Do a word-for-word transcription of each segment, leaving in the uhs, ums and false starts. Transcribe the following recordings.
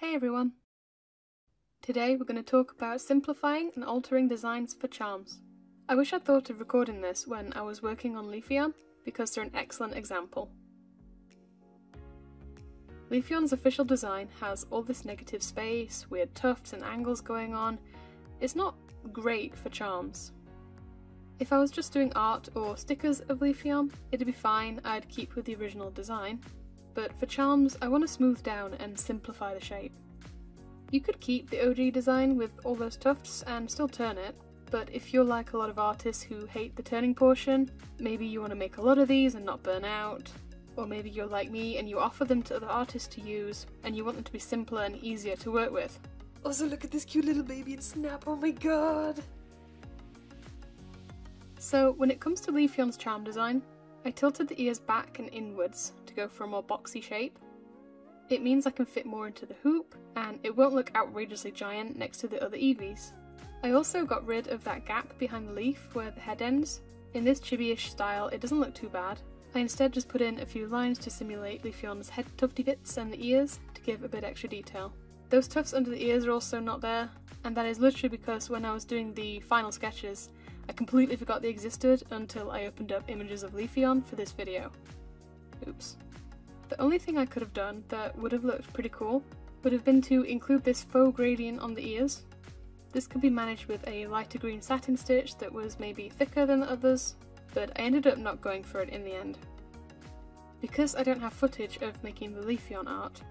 Hey everyone! Today we're going to talk about simplifying and altering designs for charms. I wish I'd thought of recording this when I was working on Leafeon, because they're an excellent example. Leafeon's official design has all this negative space, weird tufts and angles going on. It's not great for charms. If I was just doing art or stickers of Leafeon, it'd be fine, I'd keep with the original design. But for charms, I want to smooth down and simplify the shape. You could keep the O G design with all those tufts and still turn it, but if you're like a lot of artists who hate the turning portion, maybe you want to make a lot of these and not burn out, or maybe you're like me and you offer them to other artists to use, and you want them to be simpler and easier to work with. Also look at this cute little baby and snap, oh my god! So when it comes to Leafeon's charm design, I tilted the ears back and inwards to go for a more boxy shape. It means I can fit more into the hoop, and it won't look outrageously giant next to the other Eevees. I also got rid of that gap behind the leaf where the head ends. In this chibi-ish style, it doesn't look too bad. I instead just put in a few lines to simulate Leafeon's head tufty bits and the ears to give a bit extra detail. Those tufts under the ears are also not there, and that is literally because when I was doing the final sketches, I completely forgot they existed until I opened up images of Leafeon for this video. Oops. The only thing I could have done that would have looked pretty cool would have been to include this faux gradient on the ears. This could be managed with a lighter green satin stitch that was maybe thicker than the others, but I ended up not going for it in the end. Because I don't have footage of making the Leafeon art,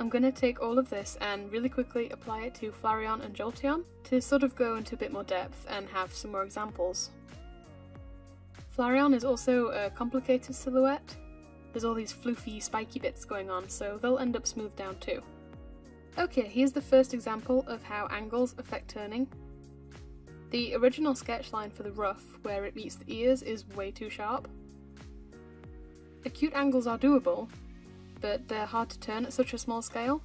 I'm going to take all of this and really quickly apply it to Flareon and Jolteon to sort of go into a bit more depth and have some more examples. Flareon is also a complicated silhouette. There's all these floofy, spiky bits going on, so they'll end up smoothed down too. Okay, here's the first example of how angles affect turning. The original sketch line for the ruff, where it meets the ears, is way too sharp. Acute angles are doable, but they're hard to turn at such a small scale,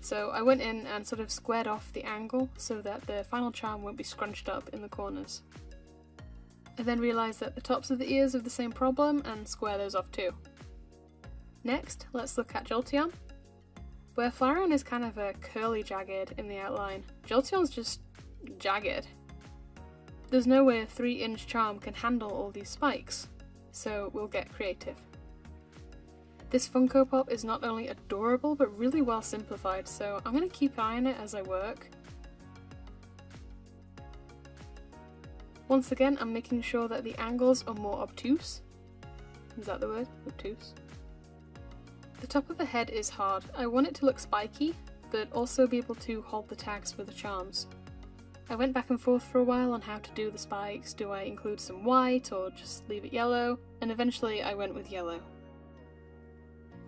so I went in and sort of squared off the angle so that the final charm won't be scrunched up in the corners. I then realised that the tops of the ears have the same problem and square those off too. Next, let's look at Jolteon. Where Flareon is kind of a curly jagged in the outline, Jolteon's just jagged. There's no way a three inch charm can handle all these spikes, so we'll get creative. This Funko Pop is not only adorable, but really well simplified, so I'm going to keep an eye on it as I work. Once again, I'm making sure that the angles are more obtuse. Is that the word? Obtuse? The top of the head is hard. I want it to look spiky, but also be able to hold the tags for the charms. I went back and forth for a while on how to do the spikes. Do I include some white, or just leave it yellow? And eventually I went with yellow.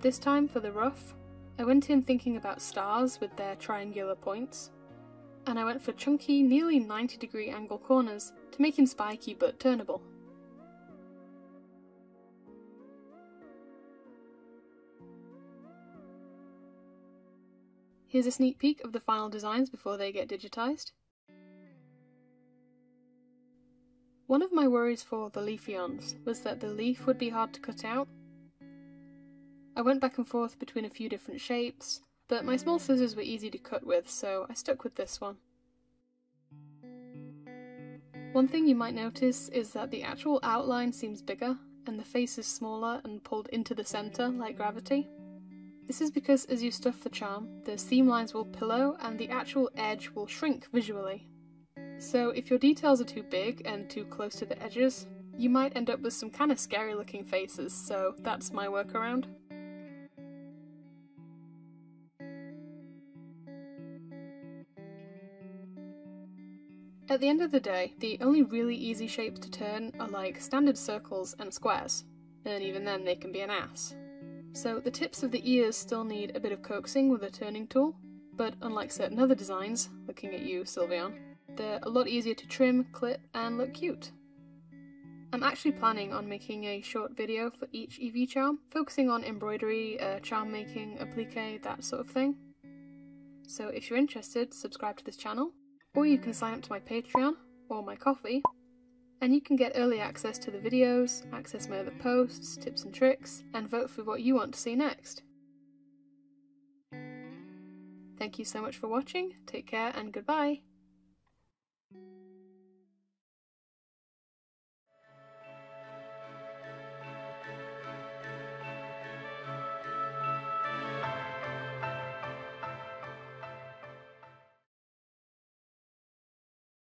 This time for the ruff, I went in thinking about stars with their triangular points, and I went for chunky, nearly ninety degree angle corners to make him spiky but turnable. Here's a sneak peek of the final designs before they get digitized. One of my worries for the Leafeons was that the leaf would be hard to cut out. I went back and forth between a few different shapes, but my small scissors were easy to cut with, so I stuck with this one. One thing you might notice is that the actual outline seems bigger, and the face is smaller and pulled into the centre like gravity. This is because as you stuff the charm, the seam lines will pillow and the actual edge will shrink visually. So if your details are too big and too close to the edges, you might end up with some kind of scary looking faces, so that's my workaround. At the end of the day, the only really easy shapes to turn are like standard circles and squares, and even then they can be an ass. So the tips of the ears still need a bit of coaxing with a turning tool, but unlike certain other designs, looking at you Sylveon, they're a lot easier to trim, clip and look cute. I'm actually planning on making a short video for each Eevee charm, focusing on embroidery, uh, charm making, applique, that sort of thing. So if you're interested, subscribe to this channel. Or you can sign up to my Patreon, or my Ko-fi, and you can get early access to the videos, access my other posts, tips and tricks, and vote for what you want to see next. Thank you so much for watching, take care and goodbye!